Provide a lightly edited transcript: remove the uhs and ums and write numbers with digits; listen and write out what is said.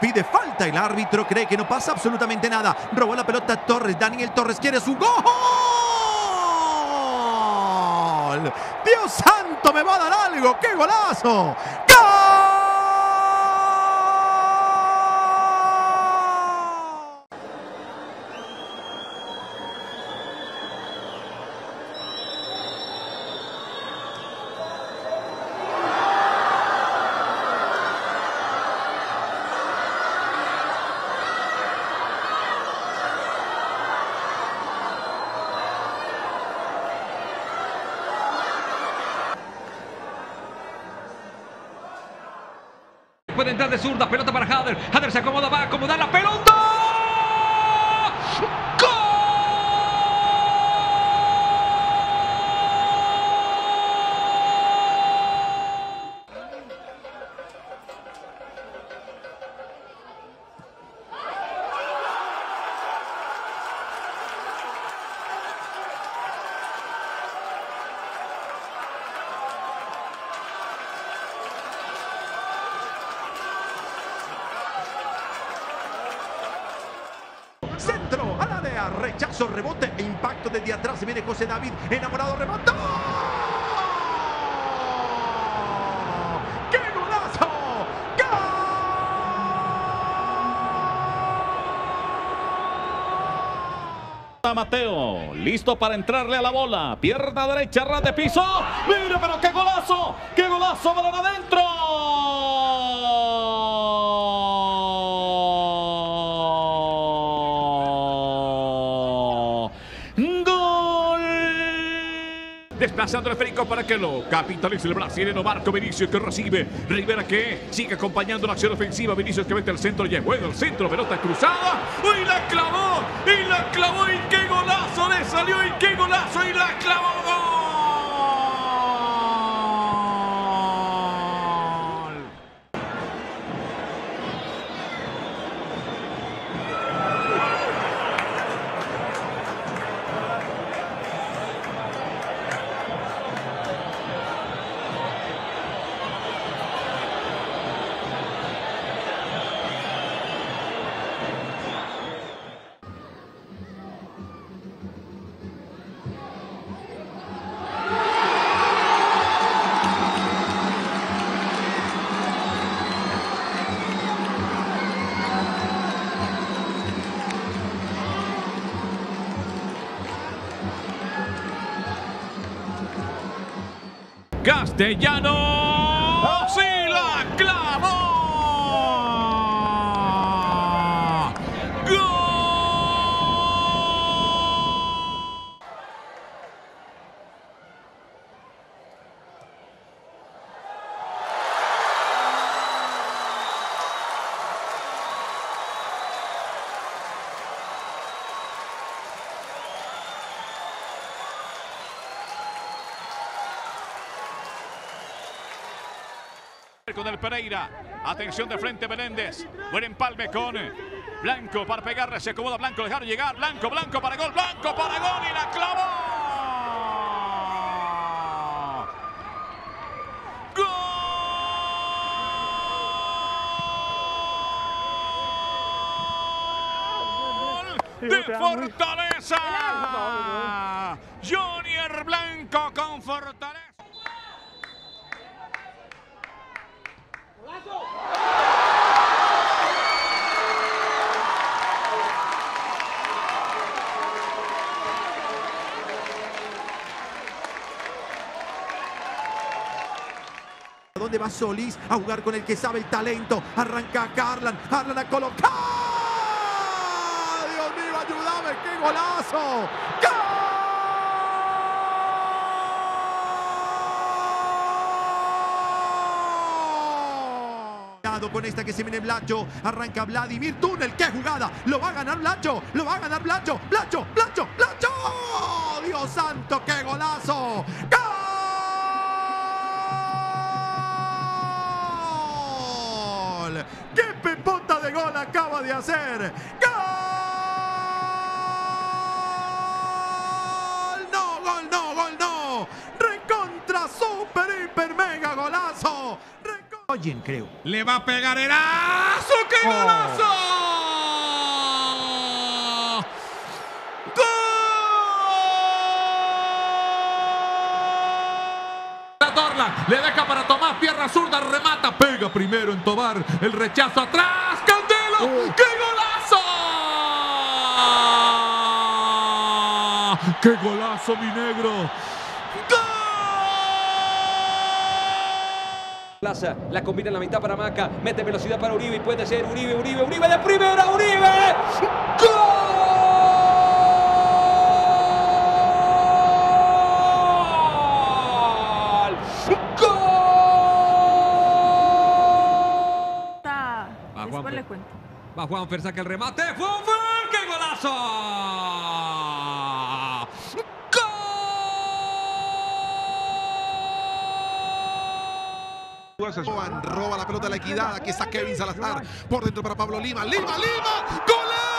Pide falta, el árbitro cree que no pasa absolutamente nada. Robó la pelota a Torres, Daniel Torres quiere su gol. Dios santo, me va a dar algo, qué golazo. Puede entrar de zurda, pelota para Jader. Jader se acomoda, va a acomodar la pelota. Centro al área, rechazo, rebote e impacto desde atrás. Se viene José David, enamorado, remató. ¡Qué golazo! ¡Gol! Mateo, listo para entrarle a la bola. Pierna derecha, ras de piso. ¡Mira, pero qué golazo! ¡Qué golazo! ¡Balón adentro! Desplazando el esférico para que lo capitalice el brasileño Marco Vinicius, que recibe Rivera, que sigue acompañando la acción ofensiva. Vinicius que mete el centro y es bueno el centro, pelota cruzada. ¡Y la clavó! ¡Y la clavó! ¡Y qué golazo le salió! ¡Y qué golazo! ¡Y la clavó! Castellano, ¡oh! ¡Sí la clavó! ¡Gol! Con el Pereira, atención de frente Meléndez, buen empalme con Blanco para pegarle, se acomoda Blanco, dejar llegar, Blanco, Blanco para gol y la clavó. ¡Gol de Fortaleza! Junior Blanco con Fortaleza. ¿Dónde va Solís? A jugar con el que sabe el talento. Arranca Carlan. Carlan a colocar. ¡Dios mío, ayúdame! ¡Qué golazo! ¡Gol! Con esta que se viene Blacho, arranca Vladimir Tunnel, ¡qué jugada! ¡Lo va a ganar Blacho! ¡Lo va a ganar Blacho! ¡Blacho! ¡Blacho! ¡Blacho! ¡Oh, Dios santo! ¡Qué golazo! ¡Gol! ¡Qué pepota de gol acaba de hacer! ¡Gol! ¡No! ¡Gol! ¡No! ¡Gol! ¡No! ¡Recontra! ¡Super! ¡Hiper! ¡Mega golazo! Oyen, creo. Le va a pegar el aso. ¡Qué golazo! Oh. ¡Gol! La torla le deja para Tomás, pierna zurda, remata, pega primero en Tobar, el rechazo atrás, Candelo. Oh. ¡Qué golazo! ¡Qué golazo, mi negro! ¡Gol! Plaza, la combina en la mitad para Maca, mete velocidad para Uribe y puede ser Uribe de primera, Uribe, ¡gol! ¡Gol! Va Juan, después le cuento. Va Juan, pero saca el remate, ¡fum! ¡Qué golazo! Joan roba la pelota de la equidad, aquí está Kevin Salazar, por dentro para Pablo Lima, ¡Lima! ¡Gol!